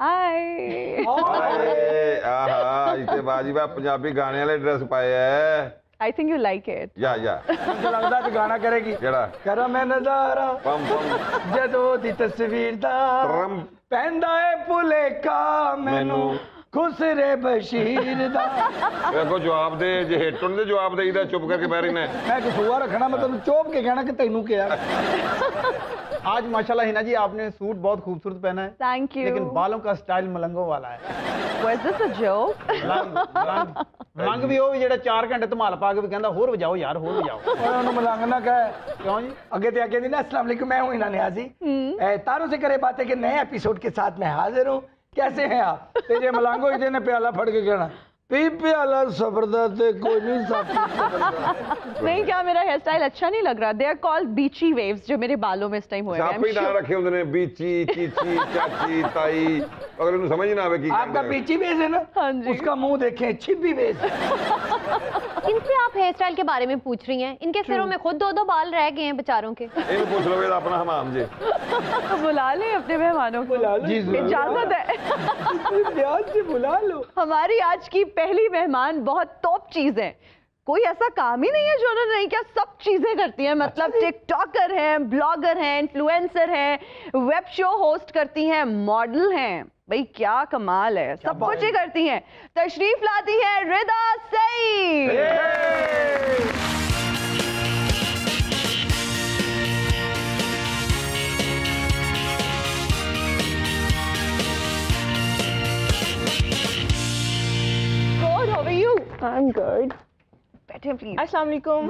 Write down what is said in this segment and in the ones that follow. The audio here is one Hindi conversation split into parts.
हाय हाय बाजी बा पंजाबी गाने वाले ड्रेस पाए है। I think you like it. Yeah, yeah. लगता है गाना करेगी। करा मैं नजारा जदों दी तस्वीर दा पैंदा है भुलेखा मैनू खुसरे बशीर दा। देखो जवाब दे जे हिट होने जवाब देईदा चुप करके बैरी ने मैं कसूआ रखना मतलब चुप के कहना कि तैनू क्या। आज माशाल्लाह हिना जी आपने सूट बहुत खूबसूरत पहना है। Thank you. लेकिन बालों का स्टाइल मलंगों वाला है। Was this a joke? मलंग भी हो जेड़ा 4 घंटे धमाल पा के भी कहंदा होर वजाओ यार होर वजाओ। उन्होंने मलंग ना कहे क्यों जी? अगे ते आके ना अस्सलाम वालेकुम मैं हूं हिना नियाजी। तारों से करे बातें के नए एपिसोड के साथ मैं हाजिर हूं। कैसे हैं आप? ते जे मलंगो इने प्याला फड़ के कहना पी प्याला सफरदा ते कोई नहीं साफी नहीं क्या मेरा हेयर स्टाइल अच्छा नहीं लग रहा। They are called beachy waves जो मेरे बालों में इस टाइम हो रहे हैं। साफी ना रखे उन्होंने बीची चीची चाची ताई अगर उन्हें समझ ना आवे कि आपका बीची वेव्स है ना। हां जी उसका मुंह देखें छिपी वेव्स। इनसे आप हेयर स्टाइल के बारे में पूछ रही हैं। इनके सिरों में खुद 2-2 बाल रह गए हैं बेचारों के। इन्हें पूछ लो ये अपना हमाम जी बुला ले अपने मेहमानों को इजाजत है ध्यान से बुला लो। हमारी आज की पहली मेहमान बहुत टॉप चीज है। कोई ऐसा काम ही नहीं है जो उन्होंने नहीं किया। सब चीजें करती हैं मतलब टिकटॉकर हैं ब्लॉगर हैं इन्फ्लुएंसर हैं वेब शो होस्ट करती हैं मॉडल हैं। भाई क्या कमाल है सब कुछ ही करती हैं। तशरीफ लाती है रिदा सईद। I'm good. बैठे please. अस्सलाम वालेकुम।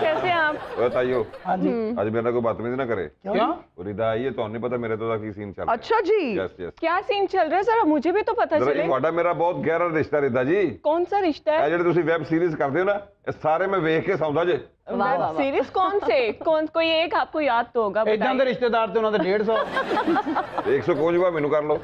कैसे हैं आप? बताइयो। हाँ जी। आज मेरा कोई बात ना करे। क्यों? रिदा आई है तो नहीं पता मेरे तो की सीन चल रहा है। अच्छा जी। Yes. क्या सीन चल रहा है सर मुझे भी तो पता चले। वाडा मेरा बहुत गहरा रिश्ता रिदा जी। कौन सा रिश्ता है? जेड़े तुसी वेब सीरीज करते हो ना सारे मैं वेख के समझा जे। सीरीज कौन से कौन कोई एक आपको याद तो होगा। इतना दे रिश्तेदार थे उन्होंने 150 150 बार मेनू कर लो।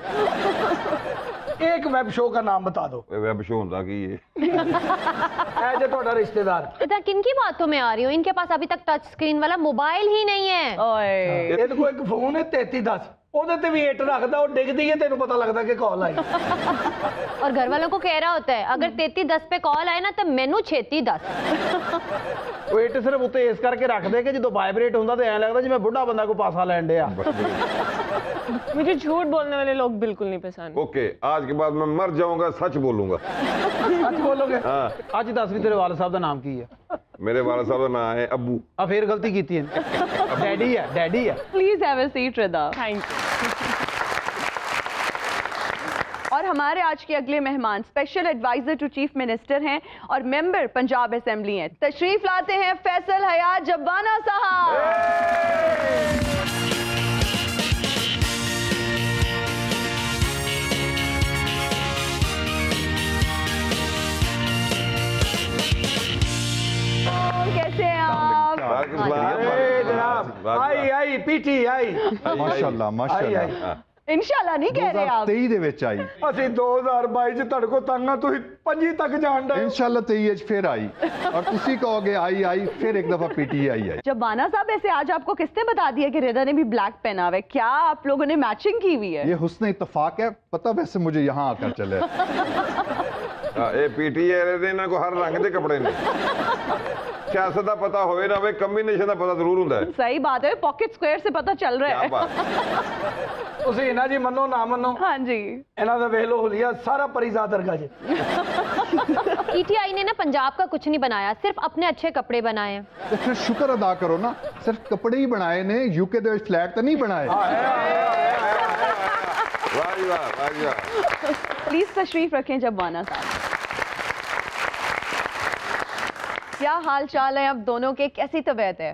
एक वेब शो का नाम बता दो। वेब शो होता कि ये ऐ जो तुम्हारा रिश्तेदार इधर किनकी बातों में आ रही हो। इनके पास अभी तक टच स्क्रीन वाला मोबाइल ही नहीं है। ओए ये तो कोई फोन है 3310 ओदे ते भी एट रखदा और डिगदी है तेनू पता लगदा कि कॉल आई और घर वालों को कह रहा होता है अगर 3310 पे कॉल आए ना तो मेनू 3610 वो एट सिर्फ उते इस करके रख दे कि जदों वाइब्रेट हुंदा ते ऐ लगदा जिवें बुड्ढा बंदा को पासा लैण दे मुझे झूठ बोलने वाले लोग बिल्कुल नहीं पसंद। ओके आज के बाद मैं मर जाऊंगा सच बोलूंगा। सच बोलोगे? हां आज 10वीं तेरे वाले साहब का नाम की है? मेरे वाले साहब का नाम है अब्बू। अब फिर गलती की थी डैडी है। Please have a seat Rida. Thank you. और हमारे आज के अगले मेहमान special advisor to chief minister हैं और मेंबर पंजाब असेंबली हैं। तशरीफ लाते हैं फैसल हयात जब्बाना साहब। कैसे हैं आप? जनाब आई पीटीआई माशाल्लाह इंशाल्लाह नहीं कह रहे आप 23 ਦੇ ਵਿੱਚ ਆਈ ਅਸੀਂ 2022 ਚ ਤੁਹਾਡੇ ਕੋ ਤੰਗਾ ਤੁਸੀਂ 25 ਤੱਕ ਜਾਣਦਾ ਇਨਸ਼ਾਅੱਲਾ 23 ਚ ਫਿਰ ਆਈ ਔਰ ਤੁਸੀਂ ਕਹੋਗੇ आई फिर एक दफा पीटीआई आई। जब्बाना साहब ऐसे आज आपको किसने बता दिया कि रिदा ने भी ब्लैक पहना हुआ है? क्या आप लोगों ने मैचिंग की हुई है? ये हुस्न इत्तेफाक है पता वैसे मुझे यहाँ आकर चले ये पीटीआई ने ना को हर रंग के कपड़े ने सियासत का पता होवे ना होवे कम्बिनेशन का पता जरूर होता है। सही बात है पॉकेट स्क्वायर से पता चल रहा है। ਤੁਸੀਂ ਇਹਨਾਂ ਜੀ ਮੰਨੋ ਨਾ ਮੰਨੋ ਹਾਂਜੀ ਇਹਨਾਂ ਦਾ ਵੇਖ ਲੋ ਹੁਲੀਆ ਸਾਰਾ ਪਰਿਜ਼ਾ ਦਰਗਾ ਜੀ। पीटीआई ने ना पंजाब का कुछ नहीं बनाया सिर्फ अपने अच्छे कपड़े बनाए। तो फिर शुक्र अदा करो ना सिर्फ कपड़े ही बनाए ने यूके दे फ्लैट तो नहीं बनाए। वाह वाह वाह। प्लीज तशरीफ रखें जब्बाना साहब। क्या हाल चाल है आप दोनों के? कैसी तबीयत है?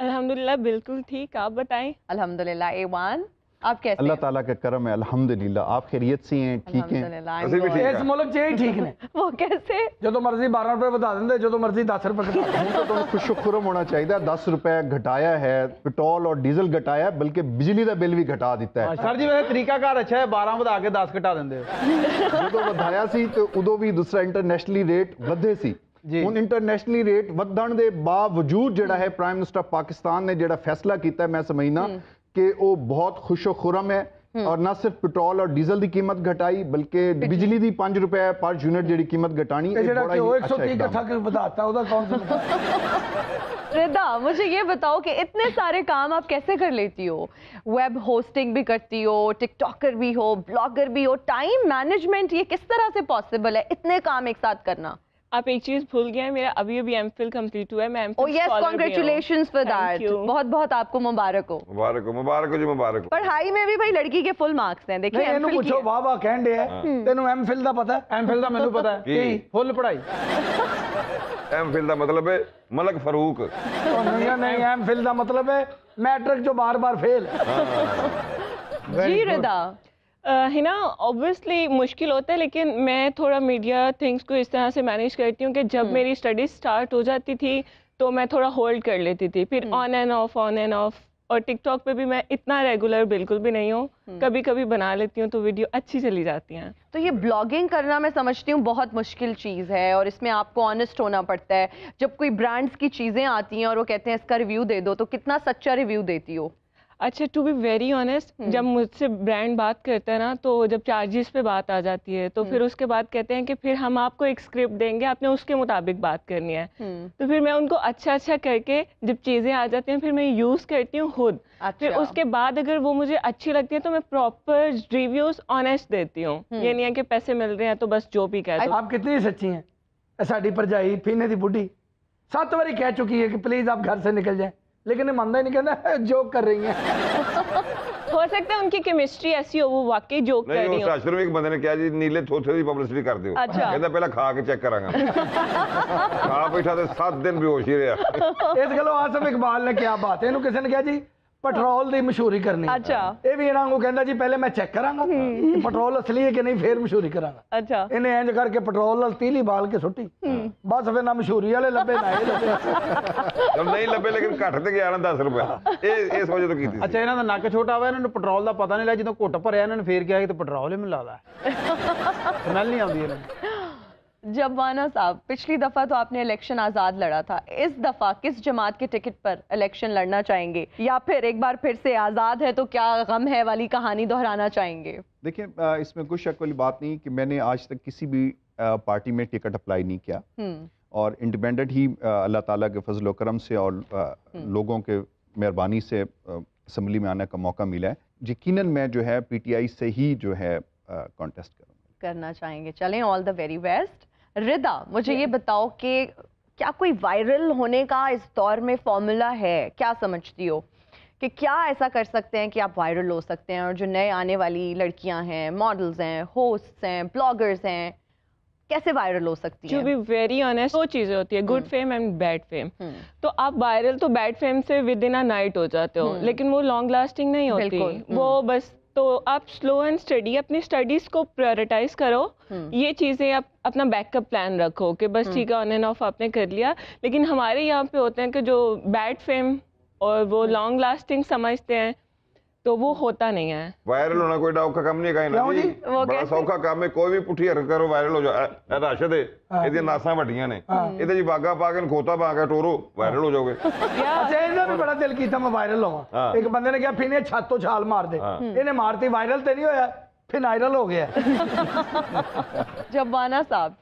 अल्हम्दुलिल्लाह बिल्कुल ठीक। आप बताएं। अल्हम्दुलिल्लाह A1। आप कैसे? अल्लाह ताला का करम है अल्हम्दुलिल्लाह। आप खैरियत से हैं? ठीक हैं। इस मुल्क से ही ठीक है। वो कैसे? जो तो मर्जी 12 रुपए बता देंगे जो तो मर्जी 10 रुपए घटा दें। तो खुशखुरम होना चाहिए 10 रुपए घटाया है पेट्रोल और डीजल घटाया बल्कि बिजली का बिल भी घटा दिता है। सर जी वैसे तरीकाकार अच्छा है 12 बता के 10 घटा देंगे जो बढ़ाया सी तो उदों भी दूसरा इंटरनेशनली रेट वधे सी उन इंटरनेशनली रेट वधण दे बावजूद जिहड़ा है प्राइम मिनिस्टर पाकिस्तान ने जिहड़ा फैसला किया मैं समझना कि वो बहुत खुशो खुरम है और ना सिर्फ पेट्रोल और डीजल की कीमत घटाई बल्कि बिजली दी 5 रुपए पर यूनिट जी कीमत घटानी। रिदा, मुझे ये बताओ कि इतने सारे काम आप कैसे कर लेती हो? वेब होस्टिंग भी करती हो, टिकटॉकर भी हो, ब्लॉगर भी हो, टाइम मैनेजमेंट ये किस तरह से पॉसिबल है इतने काम एक साथ करना? आप एक चीज भूल गए, मेरा अभी अभी एमफिल कंप्लीट हुआ है। मैं एमफिल स्कॉलर भी हूं। कांग्रेचुलेशंस फॉर दैट, बहुत बहुत आपको मुबारक हो। मुबारक हो, मुबारक हो जी, मुबारक हो। पढ़ाई में भी भाई लड़की के फुल मार्क्स हैं। देखिए एमफिल की पूछो, वाह वाह कहंडे है। तेनू एमफिल दा पता है? एमफिल दा मेनू पता है की फुल पढ़ाई। एमफिल दा मतलब है मलक फरूक। नहीं, एमफिल दा मतलब है मैट्रिक जो बार-बार फेल। जी रिदा, हिना, ऑब्वियसली मुश्किल होता है, लेकिन मैं थोड़ा मीडिया थिंग्स को इस तरह से मैनेज करती हूँ कि जब मेरी स्टडीज स्टार्ट हो जाती थी तो मैं थोड़ा होल्ड कर लेती थी, फिर ऑन एंड ऑफ। और टिकटॉक पे भी मैं इतना रेगुलर बिल्कुल भी नहीं हूँ, कभी कभी बना लेती हूँ तो वीडियो अच्छी चली जाती हैं। तो ये ब्लॉगिंग करना मैं समझती हूँ बहुत मुश्किल चीज़ है और इसमें आपको ऑनेस्ट होना पड़ता है। जब कोई ब्रांड्स की चीज़ें आती हैं और वो कहते हैं इसका रिव्यू दे दो, तो कितना सच्चा रिव्यू देती हो? अच्छा, टू बी वेरी ऑनेस्ट, जब मुझसे ब्रांड बात करते हैं ना, तो जब चार्जेस पे बात आ जाती है तो फिर उसके बाद कहते हैं कि फिर हम आपको एक स्क्रिप्ट देंगे, आपने उसके मुताबिक बात करनी है। तो फिर मैं उनको अच्छा अच्छा करके जब चीज़ें आ जाती हैं फिर मैं यूज़ करती हूँ खुद। फिर उसके बाद अगर वो मुझे अच्छी लगती है तो मैं प्रॉपर रिव्यूज ऑनेस्ट देती हूँ। ये नहीं है कि पैसे मिल रहे हैं तो बस जो भी कहते हैं। आप कितनी सच्ची हैं? साड़ी भरजाई फीने की बुढ़ी 7 बारी कह चुकी है कि प्लीज़ आप घर से निकल जाएँ, लेकिन ये मानता ही नहीं, कहना जोक कर रही है। हो सकता है उनकी केमिस्ट्री ऐसी हो वो वाकई जोक कर रही हो। शास्त्र में एक बंदे ने क्या जी नीले थोथे की पब्लिसिटी करते हो। अच्छा। कहता पहला खा के चेक करांगा। खा बैठा तो 7 दिन बेहोश ही रहा। इस गलो आसिम इकबाल ने क्या बात है, इन्होंने किसी ने कहा जी पेट्रोल की मशहूरी करनी। अच्छा। ये भी इन्हों कहता जी पहले मैं चेक करांगा पेट्रोल असली है कि नहीं, फिर मशहूरी करांगा। अच्छा। इन्हें इंज करके पेट्रोल तीली बाल के सुटी, बस फिर ना मशहूरी वाले लबे ना नहीं लबे, लेकिन घट तो गया ना 10 रुपया। ये सोच तो की थी। अच्छा, इन्हों का नक छोटा हुआ, इन्होंने पेट्रोल का पता नहीं लगा, जो घुट भरया इन्होंने फिर क्या तो पेट्रोल ही मैं ला ला समझ नहीं आती इन्होंने। जब्बाना साहब, पिछली दफ़ा तो आपने इलेक्शन आज़ाद लड़ा था, इस दफ़ा किस जमात के टिकट पर इलेक्शन लड़ना चाहेंगे, या फिर एक बार फिर से आज़ाद है तो क्या गम है वाली कहानी दोहराना चाहेंगे? देखिए, इसमें कोई शक वाली बात नहीं कि मैंने आज तक किसी भी पार्टी में टिकट अप्लाई नहीं किया और इंडिपेंडेंट ही अल्लाह ताला के फजल व करम से और लोगों के मेहरबानी से असम्बली में आने का मौका मिला है। यकीनन मैं जो है PTI से ही जो है कॉन्टेस्ट करना चाहेंगे। चलें, all the very best. Rida, मुझे ये बताओ कि क्या कोई वायरल होने का इस दौर में फॉर्मूला है? क्या समझती हो कि क्या ऐसा कर सकते हैं कि आप वायरल हो सकते हैं और जो नए आने वाली लड़कियां हैं, मॉडल्स हैं, होस्ट्स हैं, ब्लॉगर्स हैं, कैसे वायरल हो सकती है? टू बी वेरी ऑनेस्ट, 2 चीज़ें होती है, good fame and bad fame. तो आप वायरल तो बैड फेम से विद इन अ नाइट हो जाते हो, लेकिन वो लॉन्ग लास्टिंग नहीं होती। वो बस, तो आप स्लो एंड स्टडी, अपनी स्टडीज को प्रायोरिटाइज करो। ये चीज़ें आप अपना बैकअप प्लान रखो कि बस ठीक है ऑन एंड ऑफ आपने कर लिया। लेकिन हमारे यहाँ पे होते हैं कि जो बैड फेम और वो लॉन्ग लास्टिंग समझते हैं तो वो होता नहीं है। वायरल होना कोई औखा काम नहीं, बड़ा सौखा काम है। कोई भी पुठी हरकत करो वायरल हो जाओ। राशद है, नासा वड्डियां ने इहदे जी बागा पा के खोता पा के टोरो वायरल हो जाओगे। अच्छा, इहदा भी बड़ा दिल कीता मैं वायरल होवां। एक बंदे ने कहा फिने छत तो छाल मार दे, इहने मारती, वायरल तो नहीं होया फिर वायरल हो गया। जब्बाना साहब।